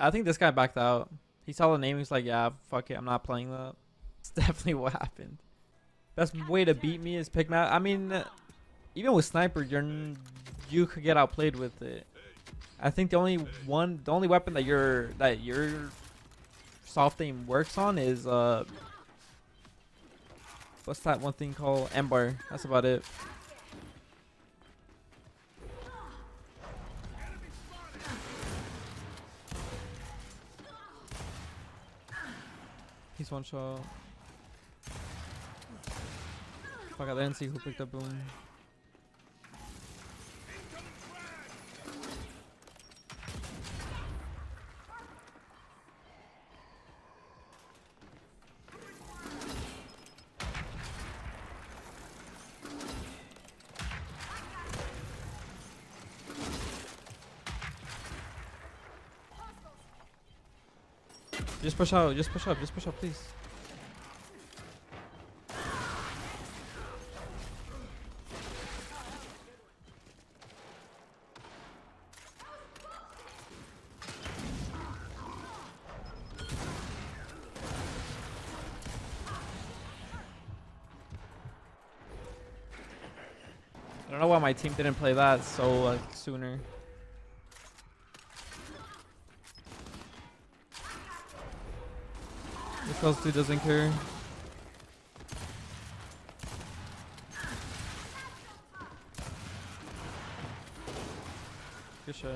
I think this guy backed out. He saw the name. He was like, yeah, fuck it. I'm not playing that. It's definitely what happened. Best way to beat me is pick map. I mean, even with sniper, you could get outplayed with it. I think the only weapon that your soft aim works on is what's that one thing called? M-bar. That's about it. He's one shot. Fuck, I didn't see who picked up Boom. Just push out, just push up, please. I don't know why my team didn't play that so sooner. This dude doesn't care. Good shot.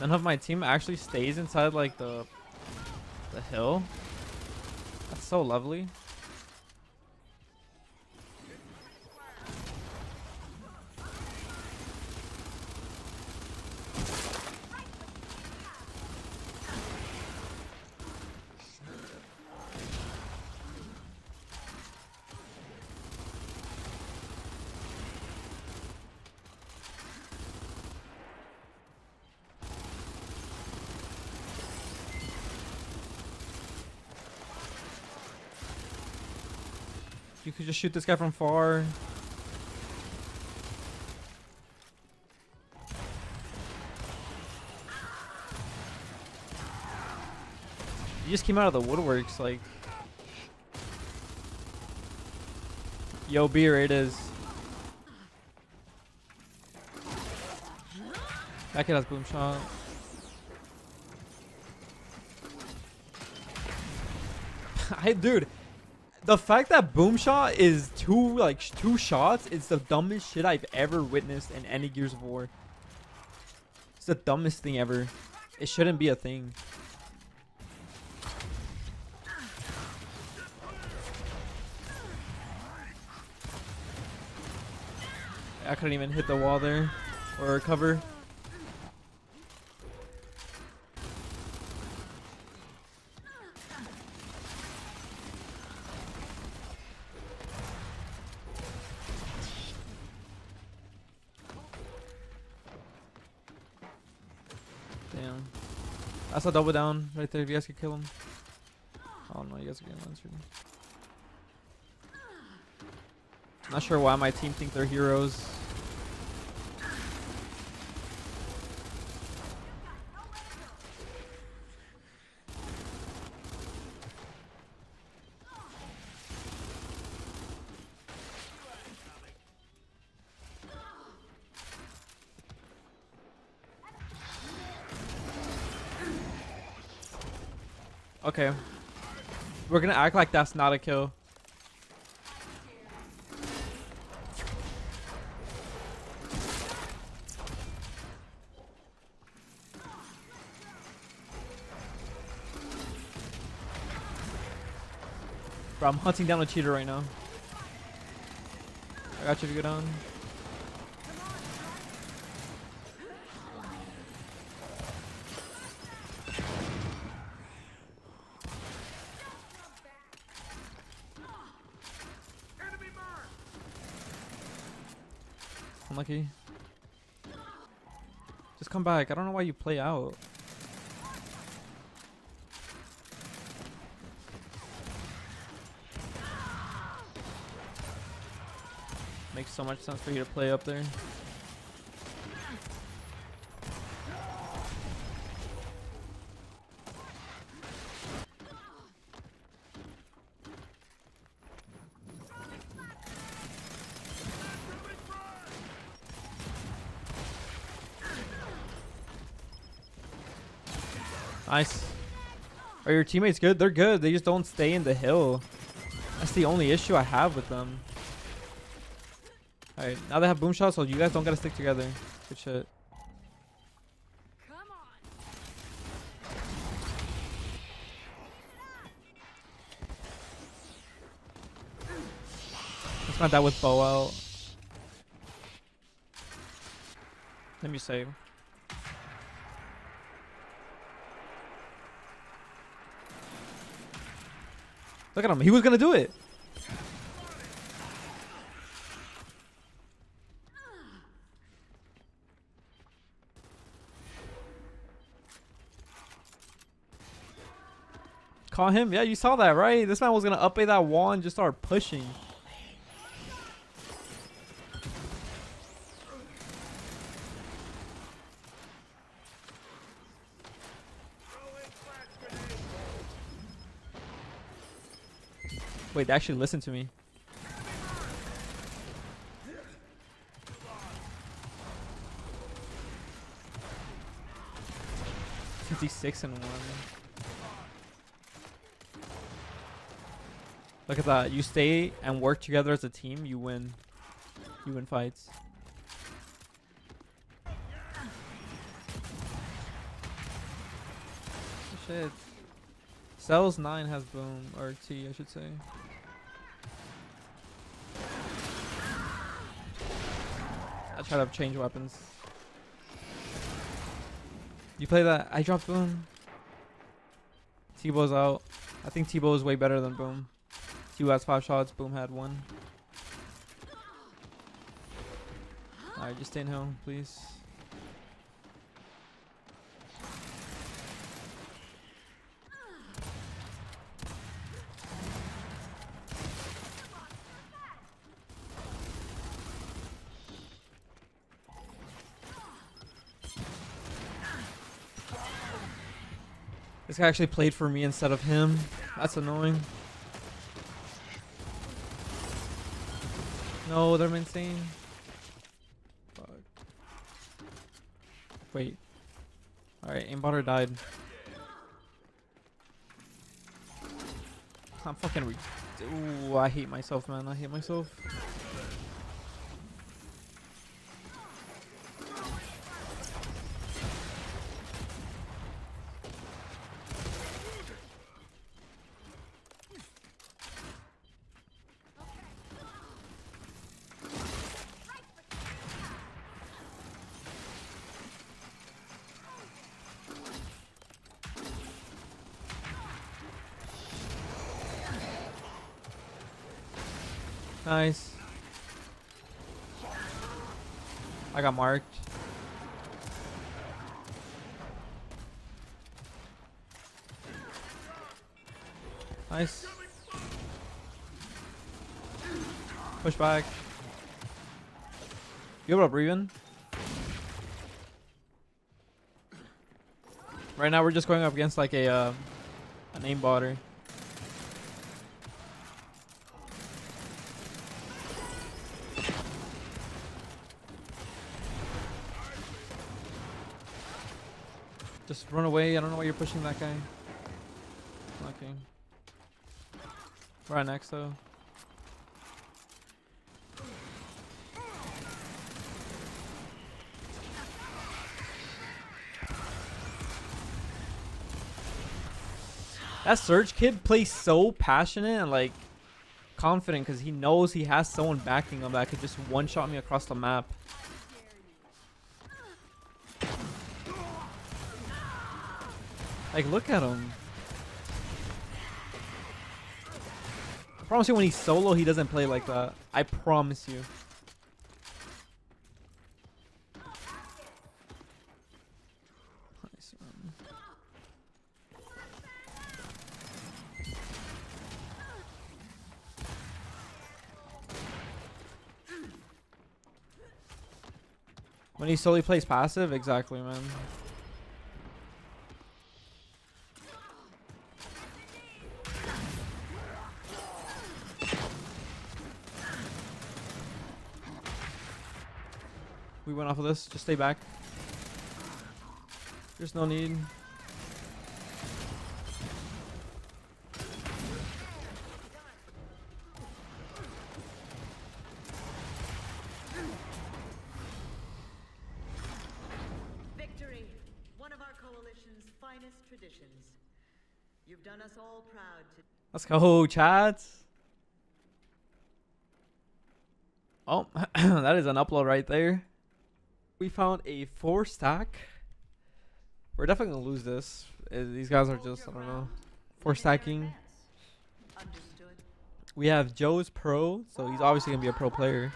None of my team actually stays inside like the hill. That's so lovely. You could just shoot this guy from far. You just came out of the woodworks, like. Yo, beer, it is. That kid has Boomshot. Dude. The fact that Boomshot is two shots is the dumbest shit I've ever witnessed in any Gears of War. It's the dumbest thing ever. It shouldn't be a thing. I couldn't even hit the wall there or cover. That's a double down right there. If you guys could kill him. Oh no, you guys are getting answered. Not sure why my team think they're heroes. Okay, we're gonna act like that's not a kill. Bro, I'm hunting down a cheater right now. I got you to go down. Unlucky. Just come back. I don't know why you play out. Makes so much sense for you to play up there. Nice. Are your teammates good? They're good. They just don't stay in the hill. That's the only issue I have with them. Alright, now they have Boomshot, so you guys don't gotta stick together. Good shit. Let's not that with bow out. Let me save. Look at him. He was going to do it. Caught him. Yeah, you saw that, right? This man was going to up-A that wall and just start pushing. Wait, they actually listened to me. $56 and 1. Look at that. You stay and work together as a team, you win. You win fights. Shit. Cells 9 has boom, or T I should say. I try to change weapons. You play that? I dropped boom. Tebow's out. I think Tebow is way better than boom. Tebow has 5 shots. Boom had 1. Alright, just stay in home, please. This guy actually played for me instead of him. That's annoying. No, they're insane. Fuck. Wait. Alright, aimbotter died. I'm fucking ooh, I hate myself, man. I hate myself. Nice. I got marked. Nice. Push back. You able to breathe in? Right now we're just going up against like a an aimbotter. Just run away. I don't know why you're pushing that guy. Okay. Right next though. That Surge kid plays so passionate and like confident because he knows he has someone backing him that could just one-shot me across the map. Like, look at him. I promise you when he's solo, he doesn't play like that. I promise you. Nice one. When he solely plays passive, exactly, man. We went off of this. Just stay back. There's no need. Let's go, chats. Oh, that is an upload right there. We found a 4-stack. We're definitely gonna lose this. These guys are just, I don't know, 4-stacking. We have Joe's Pro, so he's obviously gonna be a pro player.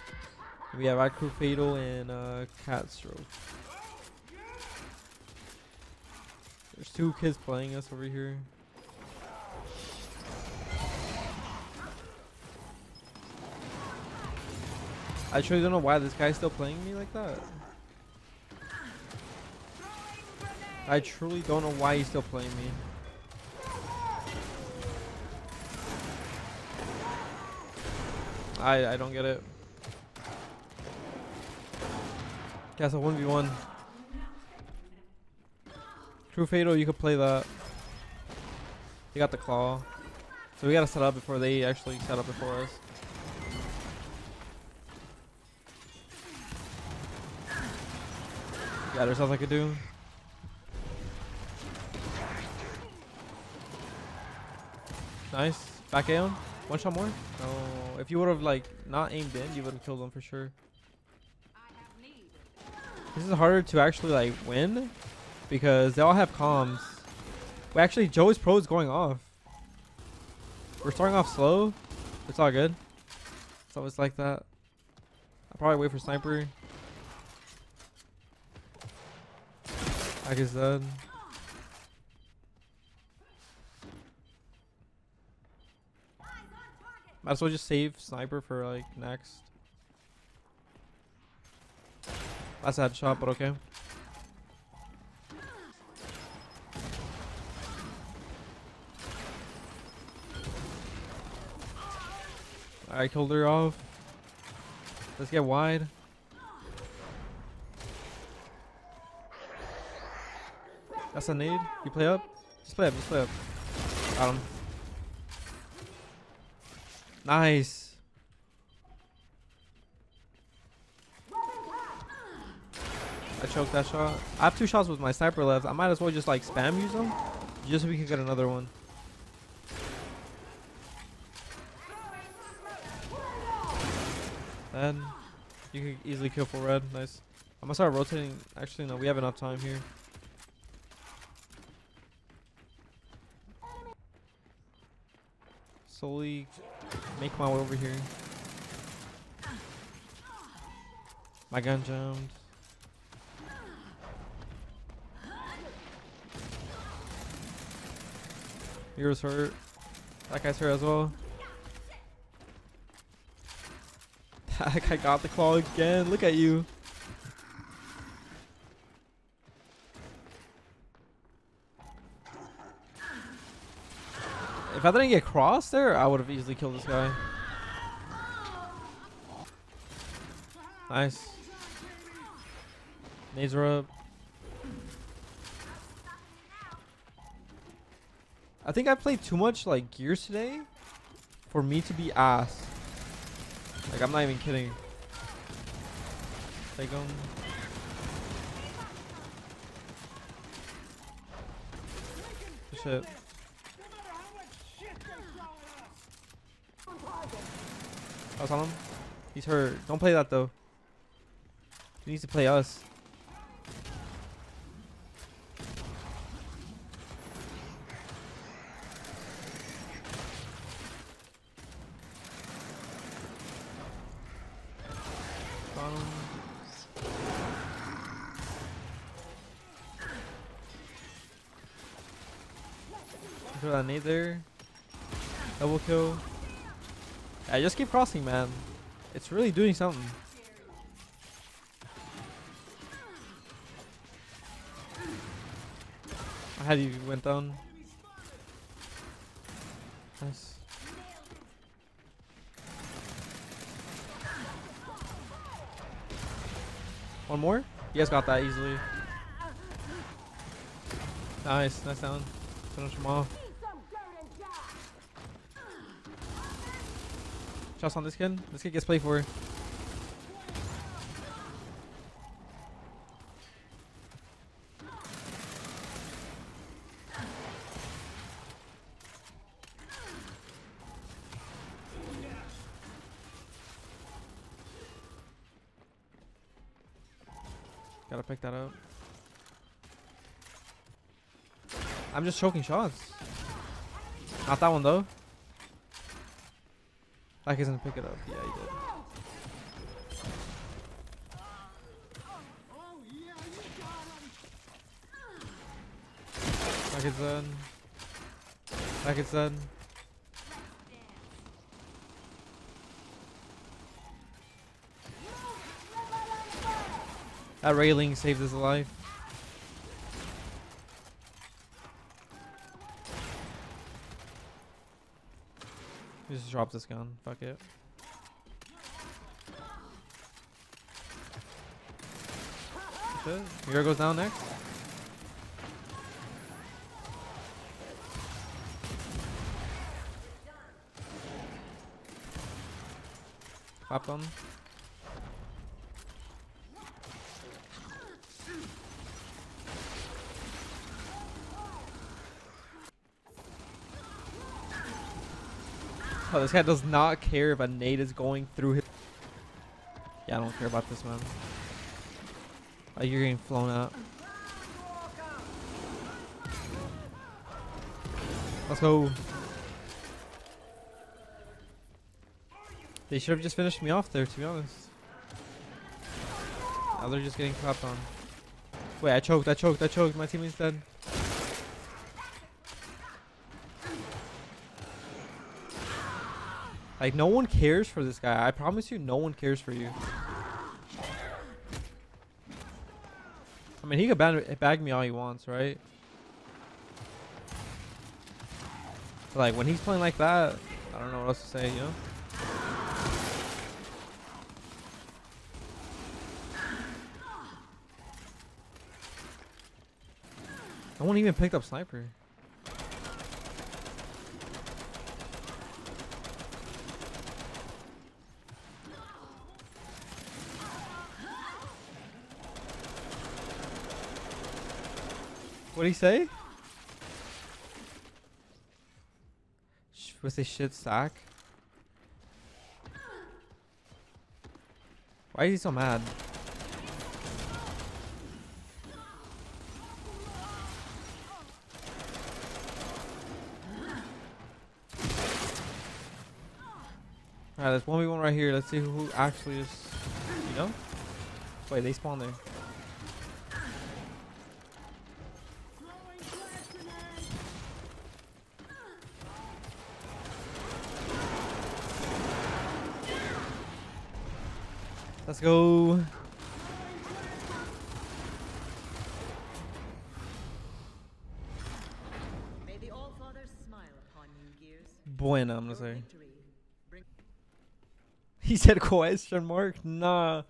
We have Akku Fatal and Catstroke. There's 2 kids playing us over here. I truly don't know why this guy's still playing me like that. I truly don't know why he's still playing me. I don't get it. That's a 1v1. TrueFatal, you could play that. They got the claw. So we gotta set up before they actually set up before us. Yeah, there's nothing I could do. Nice. Back aim. One shot more. No. If you would have like not aimed in, you would have killed them for sure. This is harder to actually like win because they all have comms. Well, actually, Joe's Pro is going off. We're starting off slow. It's all good. It's always like that. I'll probably wait for sniper. I guess that. Might as well just save sniper for like next. That's a headshot, but okay. I killed her off. Let's get wide. That's a nade. You play up? Just play up, just play up. Got him. Nice. I choked that shot. I have 2 shots with my sniper left. I might as well just like spam use them. Just so we can get another one. Then you can easily kill for red. Nice. I'm gonna start rotating. Actually, no, we have enough time here. Slowly make my way over here. My gun jumped. Hero's hurt. That guy's hurt as well. That guy got the claw again. Look at you. If I didn't get crossed there, I would have easily killed this guy. Nice. Nades are up. I think I played too much like Gears today for me to be ass. Like, I'm not even kidding. Take him. Shit. I was on him. He's hurt. Don't play that though. He needs to play us. Throw that nade there. Double kill. I just keep crossing, man. It's really doing something. How do you went down? Nice. One more? You guys got that easily. Nice, nice down. Finish him off. Shots on this kid. This kid gets played for. Gotta pick that up. I'm just choking shots. Not that one though. Like he's gonna pick it up. Yeah, he did. Oh, yeah, you got him. Like it's done. Like it's done. That railing saved his life. Just drop this gun. Fuck it. Here goes down next. Pop on. Oh, this guy does not care if a nade is going through his. Yeah, I don't care about this, man. Oh, you're getting flown out. Let's go. They should have just finished me off there, to be honest. Now they're just getting clapped on. Wait, I choked. My teammate's dead. Like, no one cares for this guy. I promise you, no one cares for you. I mean, he could bag me all he wants, right? But, like, when he's playing like that, I don't know what else to say, you know? No one even picked up sniper. What'd he say? Was this shit sack? Why is he so mad? Alright, there's 1v1 right here. Let's see who actually is, you know? Wait, they spawned there. Let's go. May the All Father smile upon you, Gears. Bueno, I'm gonna say. He said question mark? Nah.